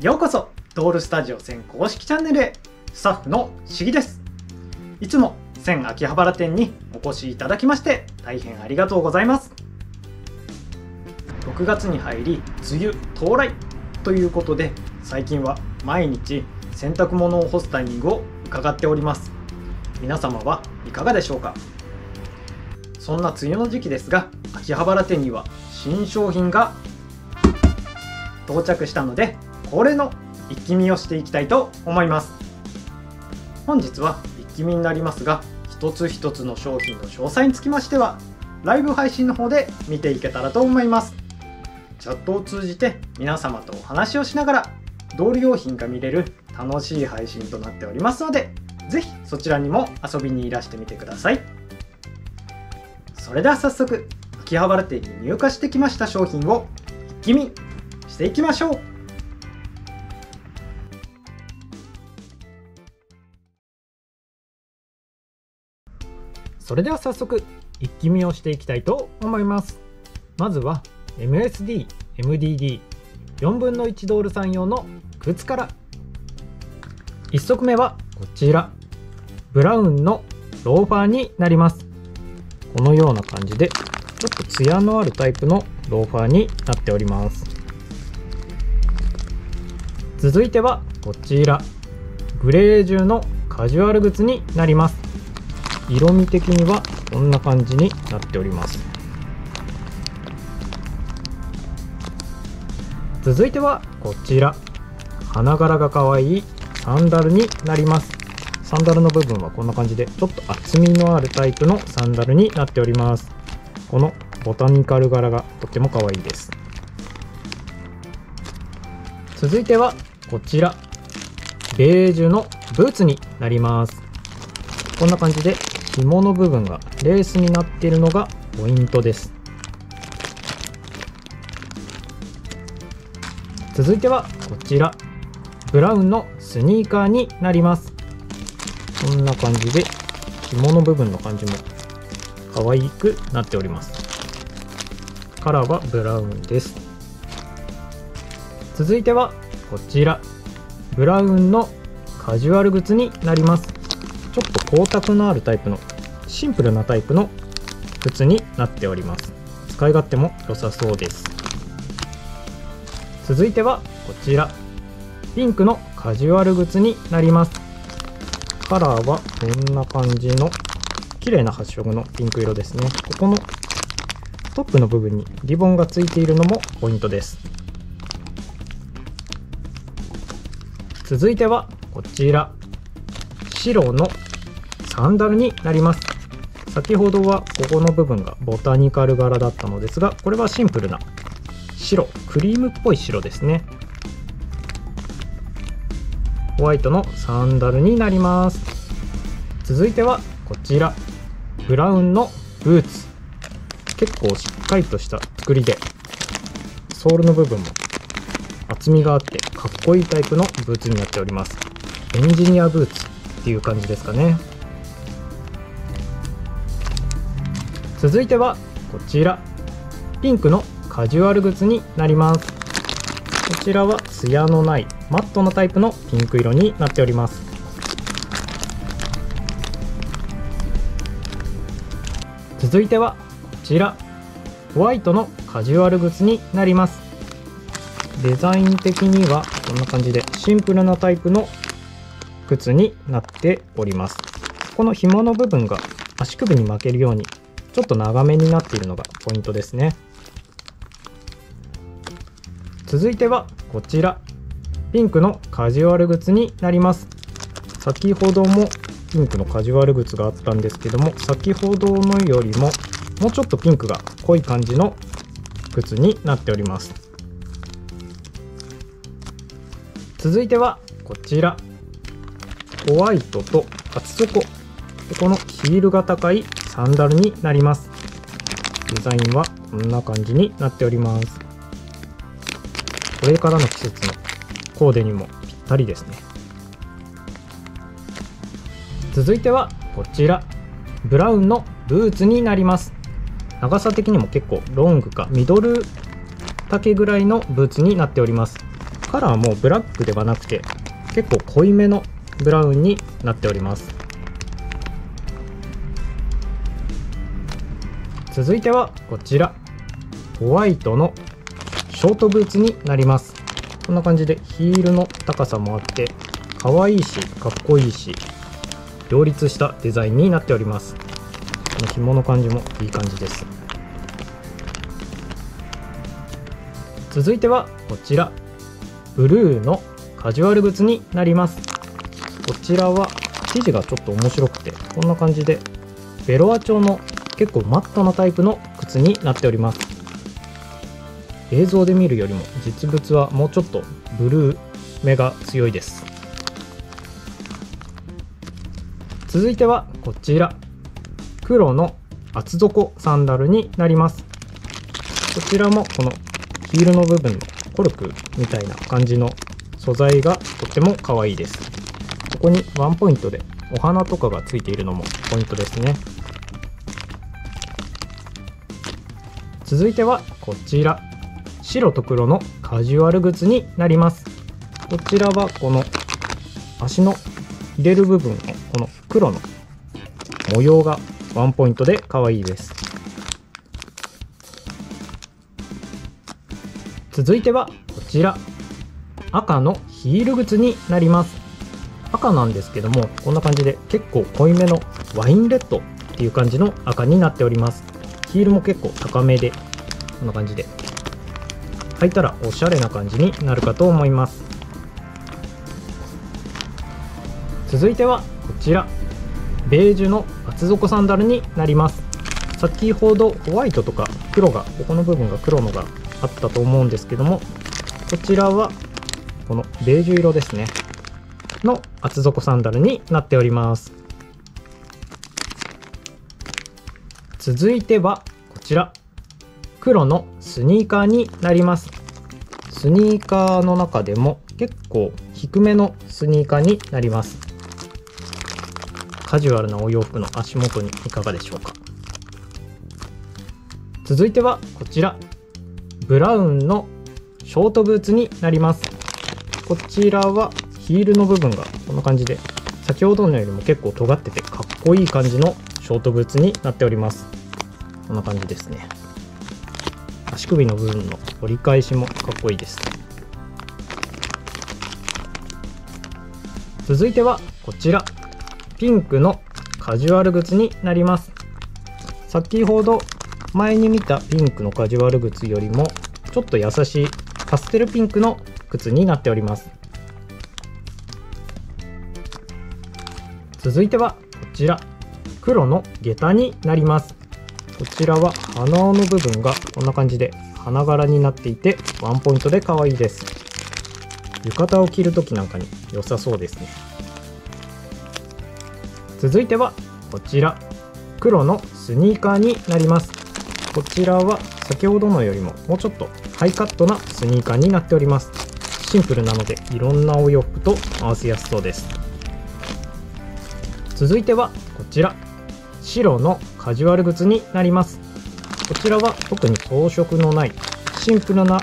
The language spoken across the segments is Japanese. ようこそドールスタジオ1000公式チャンネルへ。スタッフのしぎです。いつも1000秋葉原店にお越しいただきまして大変ありがとうございます。6月に入り梅雨到来ということで、最近は毎日洗濯物を干すタイミングを伺っております。皆様はいかがでしょうか。そんな梅雨の時期ですが、秋葉原店には新商品が到着したので、恒例の一気見をしていきたいと思います。本日は一気見になりますが、一つ一つの商品の詳細につきましてはライブ配信の方で見ていけたらと思います。チャットを通じて皆様とお話をしながらドール用品が見れる楽しい配信となっておりますので、是非そちらにも遊びにいらしてみてください。それでは早速秋葉原店に入荷してきました商品を一気見していきましょう。それでは早速一気見をしていきたいと思います。まずは MSD、MDD、4分の1ドールさん用の靴から。1足目はこちら、ブラウンのローファーになります。このような感じでちょっとツヤのあるタイプのローファーになっております。続いてはこちら、グレージュのカジュアル靴になります。色味的にはこんな感じになっております。続いてはこちら、花柄が可愛いサンダルになります。サンダルの部分はこんな感じでちょっと厚みのあるタイプのサンダルになっております。このボタニカル柄がとても可愛いです。続いてはこちら、ベージュのブーツになります。こんな感じで紐の部分がレースになっているのがポイントです。続いてはこちら、ブラウンのスニーカーになります。こんな感じで紐の部分の感じも可愛くなっております。カラーはブラウンです。続いてはこちら、ブラウンのカジュアル靴になります。ちょっと光沢のあるタイプのシンプルなタイプの靴になっております。使い勝手も良さそうです。続いてはこちら、ピンクのカジュアル靴になります。カラーはこんな感じの綺麗な発色のピンク色ですね。ここのトップの部分にリボンがついているのもポイントです。続いてはこちら、白のサンダルになります。先ほどはここの部分がボタニカル柄だったのですが、これはシンプルな白、クリームっぽい白ですね。ホワイトのサンダルになります。続いてはこちら、ブラウンのブーツ。結構しっかりとした作りで、ソールの部分も厚みがあってかっこいいタイプのブーツになっております。エンジニアブーツっていう感じですかね。続いてはこちら、ピンクのカジュアル靴になります。こちらはツヤのないマットのタイプのピンク色になっております。続いてはこちら、ホワイトのカジュアル靴になります。デザイン的にはこんな感じでシンプルなタイプの靴になっております。この紐の部分が足首に巻けるようにちょっと長めになっているのがポイントですね。続いてはこちら、ピンクのカジュアル靴になります。先ほどもピンクのカジュアル靴があったんですけども、先ほどのよりももうちょっとピンクが濃い感じの靴になっております。続いてはこちら、ホワイトと厚底、このヒールが高いサンダルになります。デザインはこんな感じになっております。これからの季節のコーデにもぴったりですね。続いてはこちら、ブラウンのブーツになります。長さ的にも結構ロングかミドル丈ぐらいのブーツになっております。カラーもブラックではなくて結構濃いめのブラウンになっております。続いてはこちら、ホワイトのショートブーツになります。こんな感じでヒールの高さもあって可愛いしかっこいいし両立したデザインになっております。この紐の感じもいい感じです。続いてはこちら、ブルーのカジュアル靴になります。こちらは生地がちょっと面白くて、こんな感じでベロア調の結構マットなタイプの靴になっております。映像で見るよりも実物はもうちょっとブルー目が強いです。続いてはこちら、黒の厚底サンダルになります。こちらもこのヒールの部分のコルクみたいな感じの素材がとっても可愛いです。ここにワンポイントでお花とかがついているのもポイントですね。続いてはこちら、白と黒のカジュアル靴になります。こちらはこの足の入れる部分のこの黒の模様がワンポイントで可愛いです。続いてはこちら、赤のヒール靴になります。赤なんですけども、こんな感じで結構濃いめのワインレッドっていう感じの赤になっております。ヒールも結構高めで、こんな感じで履いたらおしゃれな感じになるかと思います。続いてはこちら、ベージュの厚底サンダルになります。先ほどホワイトとか黒が、ここの部分が黒のがあったと思うんですけども、こちらはこのベージュ色ですねの厚底サンダルになっております。続いてはこちら、黒のスニーカーになります。スニーカーの中でも結構低めのスニーカーになります。カジュアルなお洋服の足元にいかがでしょうか。続いてはこちら、ブラウンのショートブーツになります。こちらはヒールの部分がこんな感じで、先ほどのよりも結構尖っててかっこいい感じのショートブーツになっております。こんな感じですね。足首の部分の折り返しもかっこいいです。続いてはこちら、ピンクのカジュアル靴になります。先ほど前に見たピンクのカジュアル靴よりもちょっと優しいパステルピンクの靴になっております。続いてはこちら、黒の下駄になります。こちらは鼻の部分がこんな感じで花柄になっていてワンポイントで可愛いです。浴衣を着る時なんかに良さそうですね。続いてはこちら、黒のスニーカーになります。こちらは先ほどのよりももうちょっとハイカットなスニーカーになっております。シンプルなのでいろんなお洋服と合わせやすそうです。続いてはこちら、白のカジュアル靴になります。こちらは特に装飾のないシンプルな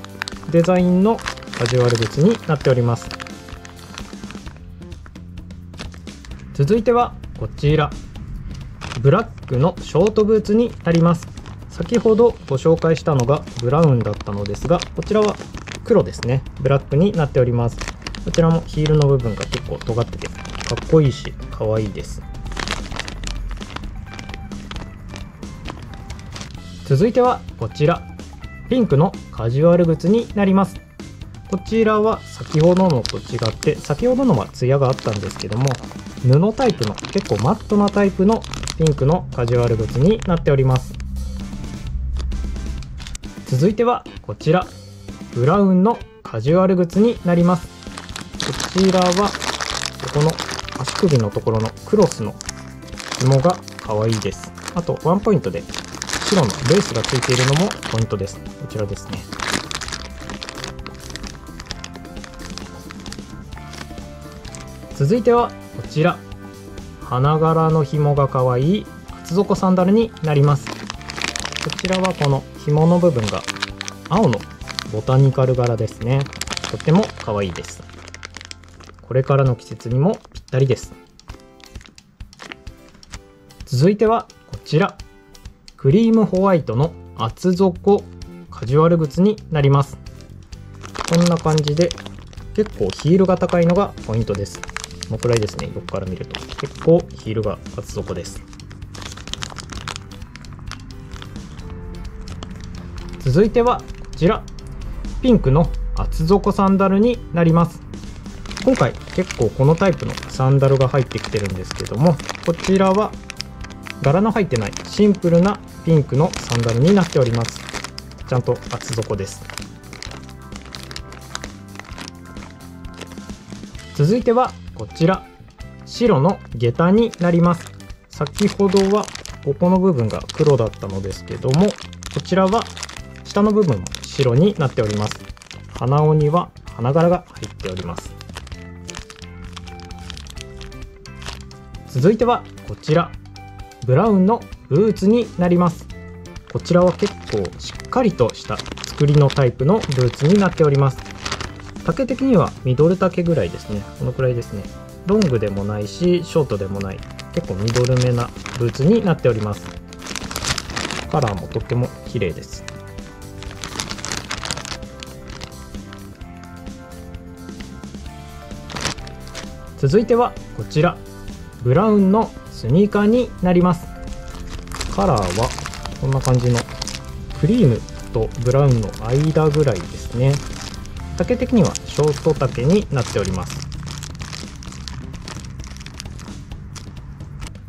デザインのカジュアル靴になっております。続いてはこちら、ブラックのショートブーツになります。先ほどご紹介したのがブラウンだったのですが、こちらは黒ですね、ブラックになっております。こちらもヒールの部分が結構尖っててかっこいいしかわいいです。続いてはこちら、ピンクのカジュアル靴になります。こちらは先ほどのと違って、先ほどのはツヤがあったんですけども、布タイプの結構マットなタイプのピンクのカジュアル靴になっております。続いてはこちら、ブラウンのカジュアル靴になります。こちらはここの足首のところのクロスの紐が可愛いです。あとワンポイントで白のレースがついているのもポイントです。こちらですね。続いてはこちら、花柄の紐が可愛い厚底サンダルになります。こちらはこの紐の部分が青のボタニカル柄ですね。とても可愛いです。これからの季節にもぴったりです。続いてはこちら、クリームホワイトの厚底カジュアル靴になります。こんな感じで結構ヒールが高いのがポイントです。このくらいですね、横から見ると結構ヒールが厚底です。続いてはこちら、ピンクの厚底サンダルになります。今回結構このタイプのサンダルが入ってきてるんですけども、こちらは柄の入ってないシンプルなピンクのサンダルになっております。ちゃんと厚底です。続いてはこちら、白の下駄になります。先ほどはここの部分が黒だったのですけども、こちらは下の部分も白になっております。鼻緒には花柄が入っております。続いてはこちら、ブラウンのブーツになります。こちらは結構しっかりとした作りのタイプのブーツになっております。丈的にはミドル丈ぐらいですね。このくらいですね。ロングでもないしショートでもない、結構ミドルめなブーツになっております。カラーもとっても綺麗です。続いてはこちら、ブラウンのスニーカーになります。カラーはこんな感じのクリームとブラウンの間ぐらいですね。丈的にはショート丈になっております。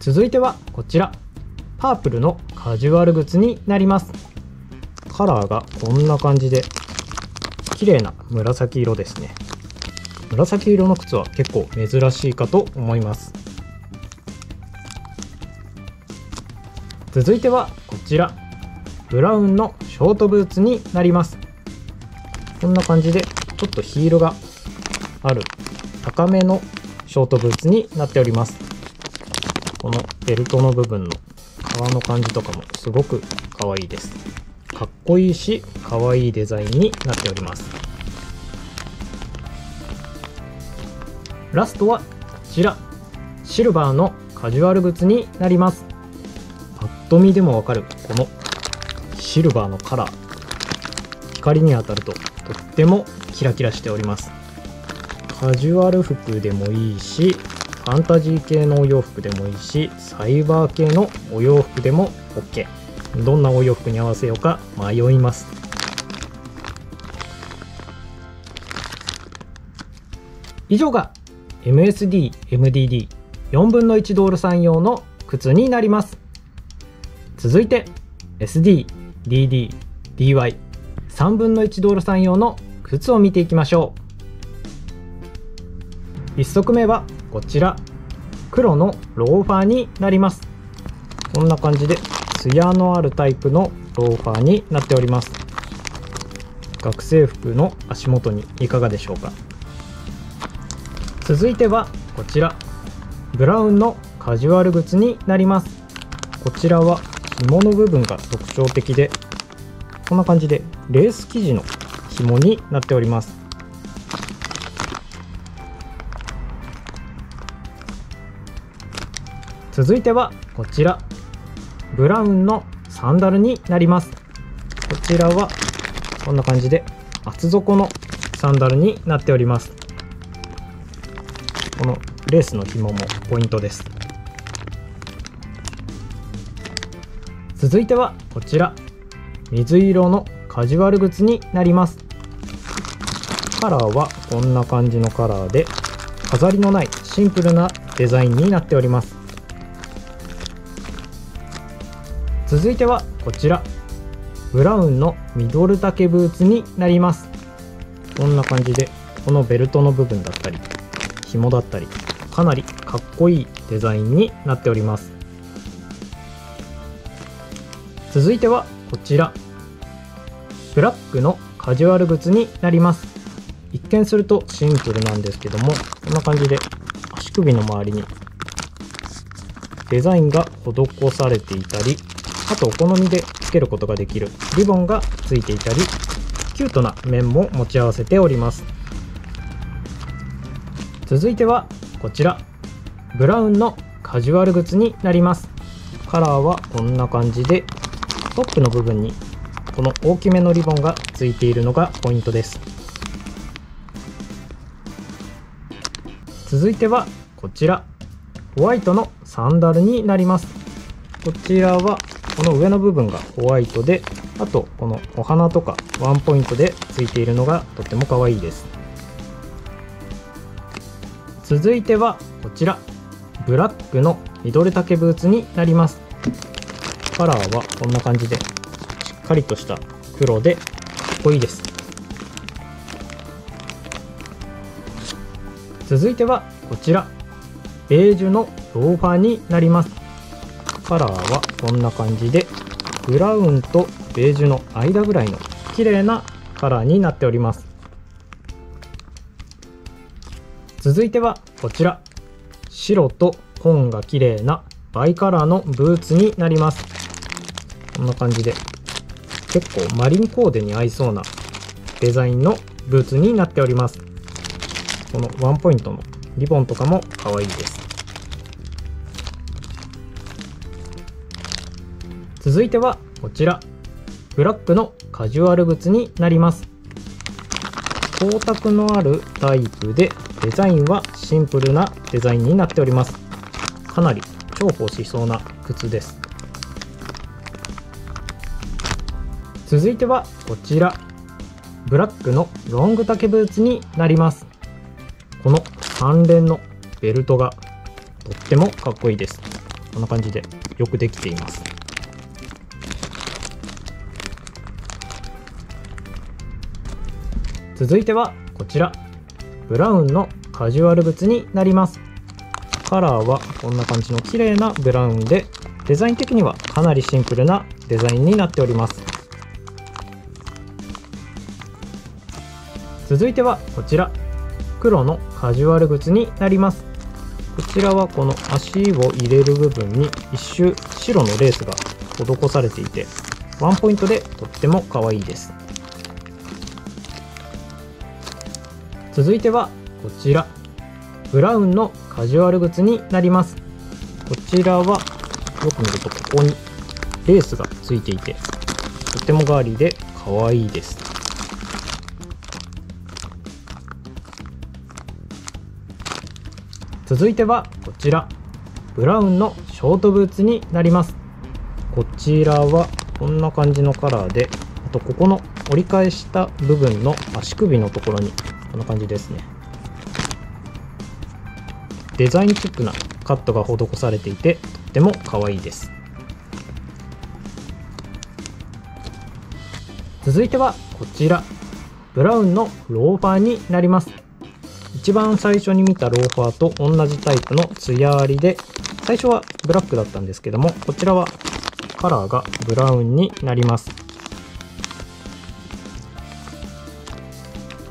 続いてはこちら、パープルのカジュアル靴になります。カラーがこんな感じで綺麗な紫色ですね。紫色の靴は結構珍しいかと思います。続いてはこちら、ブラウンのショートブーツになります。こんな感じでちょっとヒールがある高めのショートブーツになっております。このベルトの部分の革の感じとかもすごく可愛いです。かっこいいし可愛いデザインになっております。ラストはこちら、シルバーのカジュアル靴になります。ぱっと見でもわかるこのシルバーのカラー、光に当たるととってもキラキラしております。カジュアル服でもいいし、ファンタジー系のお洋服でもいいし、サイバー系のお洋服でも OK。 どんなお洋服に合わせようか迷います。以上が MSD、MDD、4分の1ドールさん用の靴になります。続いて SD、DD、DY、3分の1ドールさん用の靴を見ていきましょう。1足目はこちら、黒のローファーになります。こんな感じで艶のあるタイプのローファーになっております。学生服の足元にいかがでしょうか。続いてはこちら、ブラウンのカジュアル靴になります。こちらは紐の部分が特徴的で、こんな感じでレース生地の紐になっております。続いてはこちら、ブラウンのサンダルになります。こちらはこんな感じで厚底のサンダルになっております。このレースの紐もポイントです。続いてはこちら、水色のカジュアル靴になります。カラーはこんな感じのカラーで、飾りのないシンプルなデザインになっております。続いてはこちら、ブラウンのミドル丈ブーツになります。こんな感じでこのベルトの部分だったり紐だったり、かなりかっこいいデザインになっております。続いてはこちら、ブラックのカジュアル靴になります。一見するとシンプルなんですけども、こんな感じで足首の周りにデザインが施されていたり、あとお好みでつけることができるリボンがついていたり、キュートな面も持ち合わせております。続いてはこちら、ブラウンのカジュアル靴になります。カラーはこんな感じで、トップの部分にこの大きめのリボンがついているのがポイントです。続いてはこちら、ホワイトのサンダルになります。こちらはこの上の部分がホワイトで、あとこのお花とかワンポイントでついているのがとっても可愛いです。続いてはこちら、ブラックのミドル丈ブーツになります。カラーはこんな感じで、しっかりとした黒でかっこいいです。続いてはこちら、ベージュのローファーになります。カラーはこんな感じで、ブラウンとベージュの間ぐらいの綺麗なカラーになっております。続いてはこちら、白とコーンが綺麗なバイカラーのブーツになります。こんな感じで、結構マリンコーデに合いそうなデザインのブーツになっております。このワンポイントのリボンとかも可愛いです。続いてはこちら、ブラックのカジュアル靴になります。光沢のあるタイプで、デザインはシンプルなデザインになっております。かなり重宝しそうな靴です。続いてはこちら、ブラックのロング丈ブーツになります。この3連のベルトがとってもかっこいいです。こんな感じでよくできています。続いてはこちら、ブラウンのカジュアル靴になります。カラーはこんな感じの綺麗なブラウンで、デザイン的にはかなりシンプルなデザインになっております。続いてはこちら、黒のカジュアル靴になります。こちらはこの足を入れる部分に一周白のレースが施されていて、ワンポイントでとっても可愛いです。続いてはこちら、ブラウンのカジュアル靴になります。こちらはよく見ると、ここにレースがついていて、とてもガーリーで可愛いです。続いてはこちら、ブラウンのショートブーツになります。こちらはこんな感じのカラーで、あとここの折り返した部分の足首のところにこんな感じですね、デザインチックなカットが施されていて、とっても可愛いです。続いてはこちら、ブラウンのローファーになります。一番最初に見たローファーと同じタイプのツヤありで、最初はブラックだったんですけども、こちらはカラーがブラウンになります。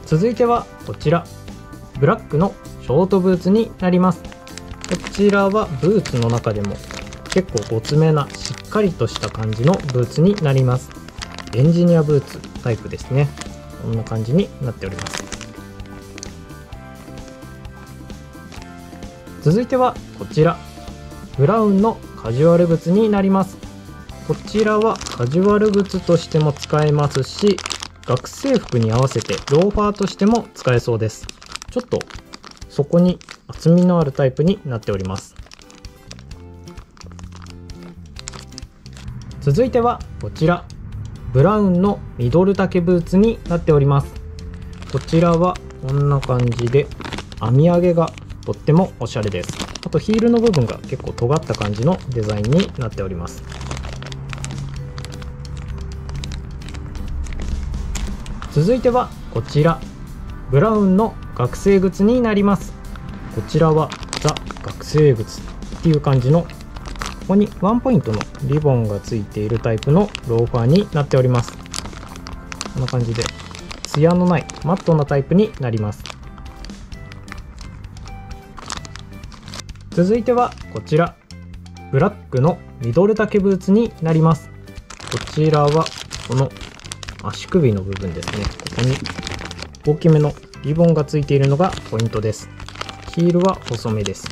続いてはこちら、ブラックのショートブーツになります。こちらはブーツの中でも結構ごつめな、しっかりとした感じのブーツになります。エンジニアブーツタイプですね。こんな感じになっております。続いてはこちら、ブラウンのカジュアル靴になります。こちらはカジュアル靴としても使えますし、学生服に合わせてローファーとしても使えそうです。ちょっと底に厚みのあるタイプになっております。続いてはこちら、ブラウンのミドル丈ブーツになっております。こちらはこんな感じで、編み上げがとってもおしゃれです。あとヒールの部分が結構尖った感じのデザインになっております。続いてはこちら、ブラウンの学生靴になります。こちらはザ・学生靴っていう感じの、ここにワンポイントのリボンがついているタイプのローファーになっております。こんな感じで、ツヤのないマットなタイプになります。続いてはこちら、ブラックのミドル丈ブーツになります。こちらはこの足首の部分ですね、ここに大きめのリボンがついているのがポイントです。しヒールは細めです。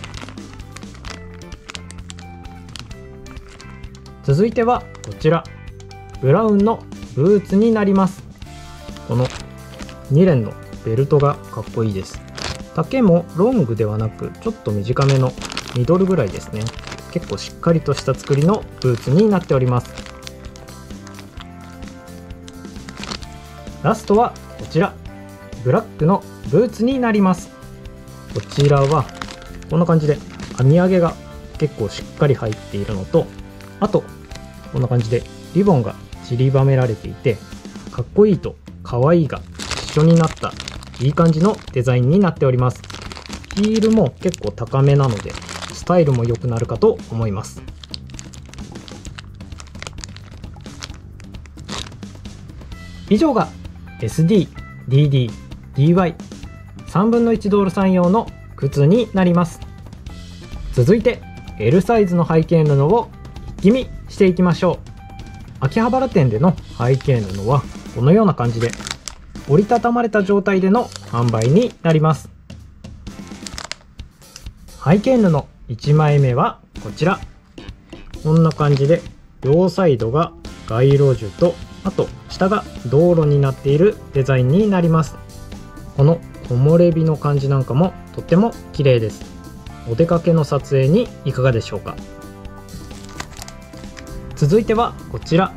続いてはこちら、ブラウンのブーツになります。この2連のベルトがかっこいいです。丈もロングではなくちょっと短めのミドルぐらいですね。結構しっかりとした作りのブーツになっております。ラストはこちら、ブラックのブーツになります。こちらはこんな感じで編み上げが結構しっかり入っているのと、あとこんな感じでリボンが散りばめられていて、かっこいいとかわいいが一緒になったいい感じのデザインになっております。ヒールも結構高めなのでスタイルも良くなるかと思います。以上が SD、DD、DY 3分の1ドールさん用の靴になります。続いて L サイズの背景布を一気見していきましょう。秋葉原店での背景布はこのような感じで折りたたまれた状態での販売になります。背景布1枚目はこちら、こんな感じで両サイドが街路樹と、あと下が道路になっているデザインになります。この木漏れ日の感じなんかもとっても綺麗です。お出かけの撮影にいかがでしょうか。続いてはこちら、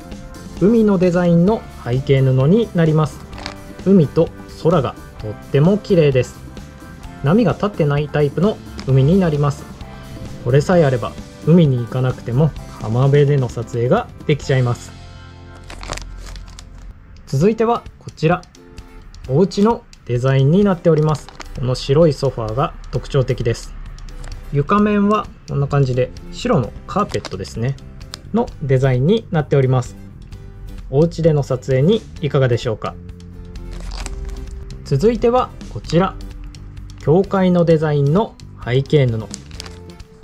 海のデザインの背景布になります。海と空がとっても綺麗です。波が立ってないタイプの海になります。これさえあれば海に行かなくても浜辺での撮影ができちゃいます。続いてはこちら、お家のデザインになっております。この白いソファーが特徴的です。床面はこんな感じで白のカーペットですねのデザインになっております。お家での撮影にいかがでしょうか。続いてはこちら、教会のデザインの背景布。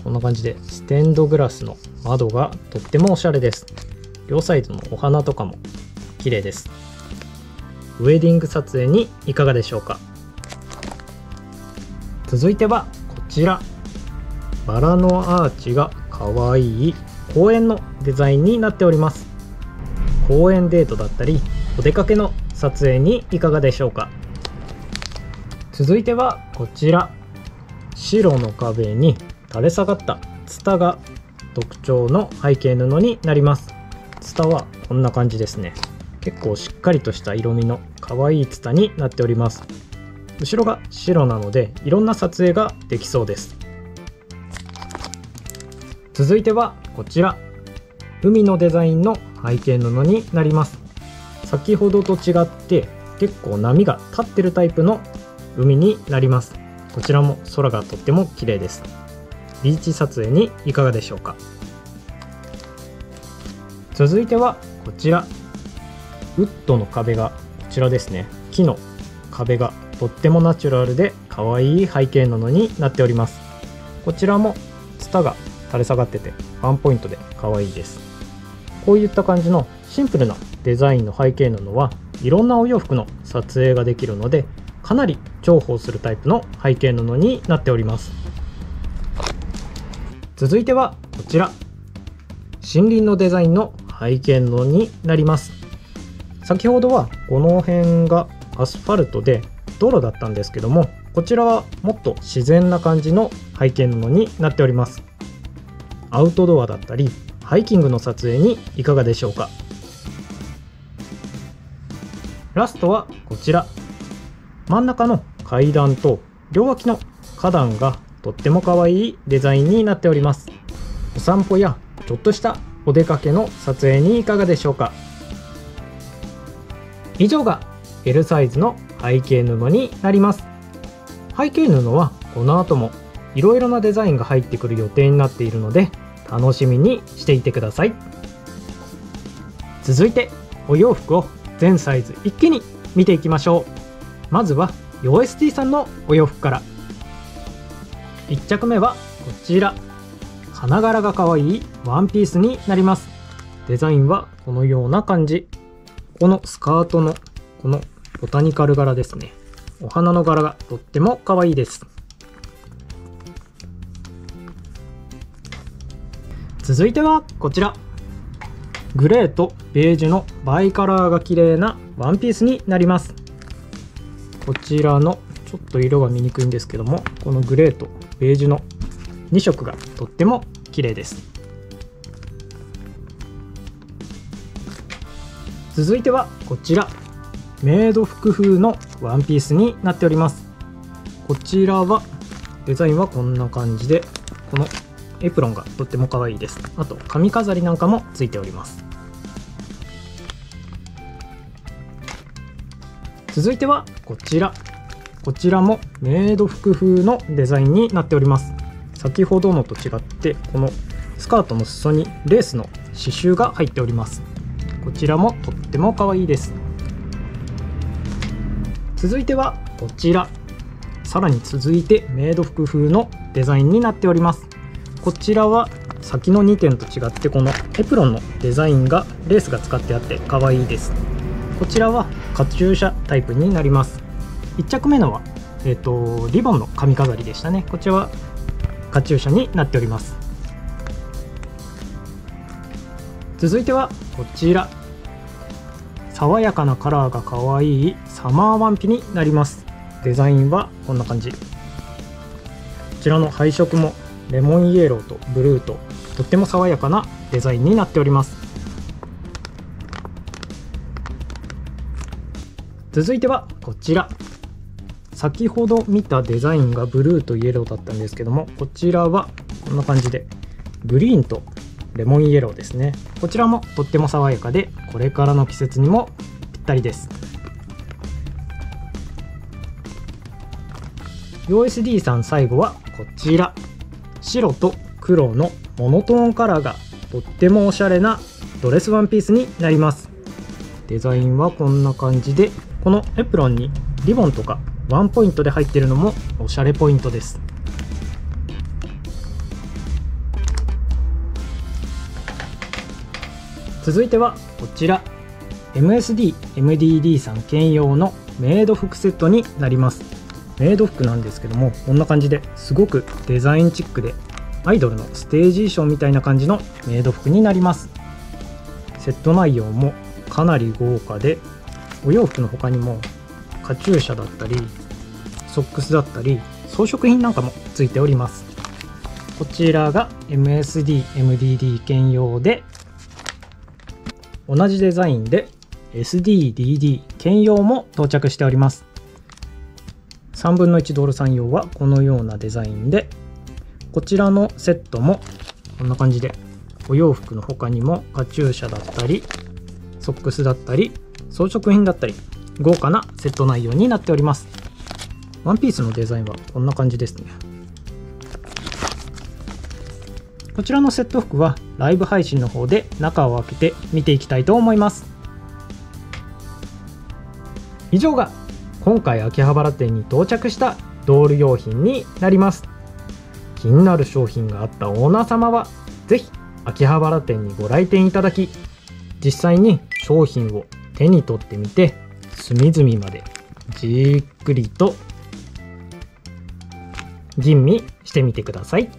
こんな感じでステンドグラスの窓がとってもおしゃれです。両サイドのお花とかも綺麗です。ウェディング撮影にいかがでしょうか。続いてはこちら、バラのアーチがかわいい公園のデザインになっております。公園デートだったりお出かけの撮影にいかがでしょうか。続いてはこちら、白の壁に垂れ下がったツタが特徴の背景布になります。ツタはこんな感じですね。結構しっかりとした色味の可愛いツタになっております。後ろが白なのでいろんな撮影ができそうです。続いてはこちら、海のデザインの背景布になります。先ほどと違って結構波が立ってるタイプの海になります。こちらも空がとっても綺麗です。ビーチ撮影にいかがでしょうか。続いてはこちら、ウッドの壁がこちらですね。木の壁がとってもナチュラルで可愛い背景布になっております。こちらもツタが垂れ下がっててワンポイントで可愛いです。こういった感じのシンプルなデザインの背景布はいろんなお洋服の撮影ができるので、かなり重宝するタイプの背景布になっております。続いてはこちら、森林のデザインの背景布になります。先ほどはこの辺がアスファルトで道路だったんですけども、こちらはもっと自然な感じの背景布になっております。アウトドアだったりハイキングの撮影にいかがでしょうか。ラストはこちら、真ん中の階段と両脇の花壇がとっても可愛いデザインになっております。お散歩やちょっとしたお出かけの撮影にいかがでしょうか。以上が L サイズの背景布になります。背景布はこの後もいろいろなデザインが入ってくる予定になっているので楽しみにしていてください。続いてお洋服を全サイズ一気に見ていきましょう。まずは YSD さんのお洋服から。1着目はこちら、花柄が可愛いワンピースになります。デザインはこのような感じ。このスカートのこのボタニカル柄ですね。お花の柄がとっても可愛いです。続いてはこちら、グレーとベージュのバイカラーが綺麗なワンピースになります。こちらのちょっと色が見にくいんですけども、このグレーとベージュの2色がとっても綺麗です。続いてはこちら、メイド服風のワンピースになっております。こちらはデザインはこんな感じで、このエプロンがとっても可愛いです。あと髪飾りなんかもついております。続いてはこちら、こちらもメイド服風のデザインになっております。先ほどのと違って、このスカートの裾にレースの刺繍が入っております。こちらもとっても可愛いです。続いてはこちら、さらに続いてメイド服風のデザインになっております。こちらは先の2点と違って、このエプロンのデザインがレースが使ってあって可愛いです。こちらはカチューシャタイプになります。1着目のは、リボンの髪飾りでしたね。こちらはカチューシャになっております。続いてはこちら、爽やかなカラーが可愛いサマーワンピになります。デザインはこんな感じ。こちらの配色もレモンイエローとブルーと、とっても爽やかなデザインになっております。続いてはこちら、先ほど見たデザインがブルーとイエローだったんですけども、こちらはこんな感じでグリーンとレモンイエローですね。こちらもとっても爽やかで、これからの季節にもぴったりです。 YSD さん最後はこちら、白と黒のモノトーンカラーがとってもおしゃれなドレスワンピースになります。デザインはこんな感じで、このエプロンにリボンとかワンポイントで入ってるのもおしゃれポイントです。続いてはこちら、 MSD、MDD さん兼用のメイド服セットになります。メイド服なんですけども、こんな感じですごくデザインチックで、アイドルのステージ衣装みたいな感じのメイド服になります。セット内容もかなり豪華で、お洋服の他にもカチューシャだったりソックスだったり装飾品なんかもついております。こちらが MSD、MDD 兼用で、同じデザインで SD、DD 兼用も到着しております。3分の1ドルさん用はこのようなデザインで、こちらのセットもこんな感じで、お洋服の他にもカチューシャだったりソックスだったり装飾品だったり、豪華なセット内容になっております。ワンピースのデザインはこんな感じですね。こちらのセット服はライブ配信の方で中を開けて見ていきたいと思います。以上が今回秋葉原店に到着したドール用品になります。気になる商品があったオーナー様は是非秋葉原店にご来店いただき、実際に商品を手に取ってみて、隅々までじっくりと吟味してみてください。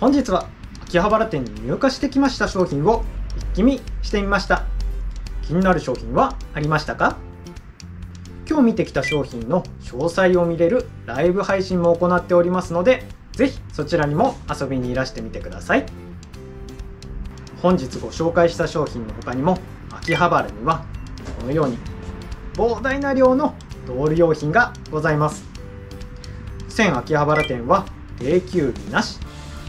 本日は秋葉原店に入荷してきました商品を一気見してみました。気になる商品はありましたか？今日見てきた商品の詳細を見れるライブ配信も行っておりますので、ぜひそちらにも遊びにいらしてみてください。本日ご紹介した商品の他にも、秋葉原にはこのように膨大な量のドール用品がございます。千秋葉原店は定休日なし、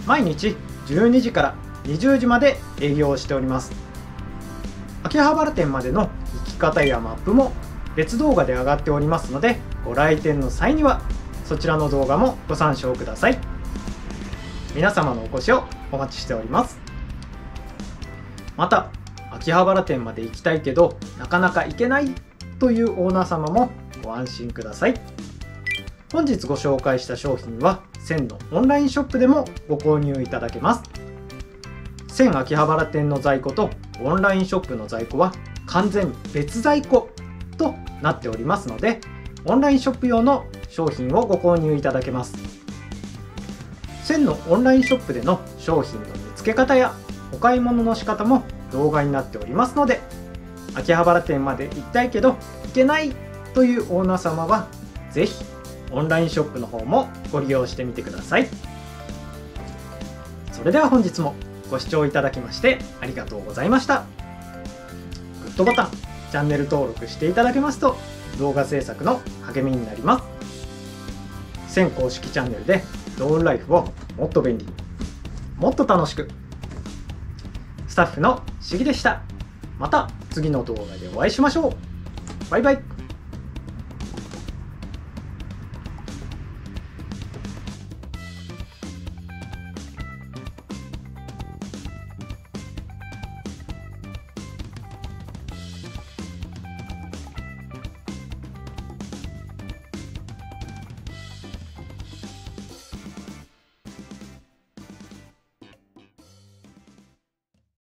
毎日12時から20時まで営業しております。秋葉原店までの行き方やマップも別動画で上がっておりますので、ご来店の際にはそちらの動画もご参照ください。皆様のお越しをお待ちしております。また、秋葉原店まで行きたいけどなかなか行けないというオーナー様もご安心ください。本日ご紹介した商品は千のオンラインショップでもご購入いただけます。千秋葉原店の在庫とオンラインショップの在庫は完全別在庫となっておりますので、オンラインショップ用の商品をご購入いただけます。1000のオンラインショップでの商品の見つけ方やお買い物の仕方も動画になっておりますので、秋葉原店まで行きたいけど行けないというオーナー様はぜひオンラインショップの方もご利用してみてください。それでは本日もご視聴いただきましてありがとうございました。グッドボタン、チャンネル登録していただけますと動画制作の励みになります。全公式チャンネルでドーンライフをもっと便利に、もっと楽しく。スタッフのしぎでした。また次の動画でお会いしましょう。バイバイ。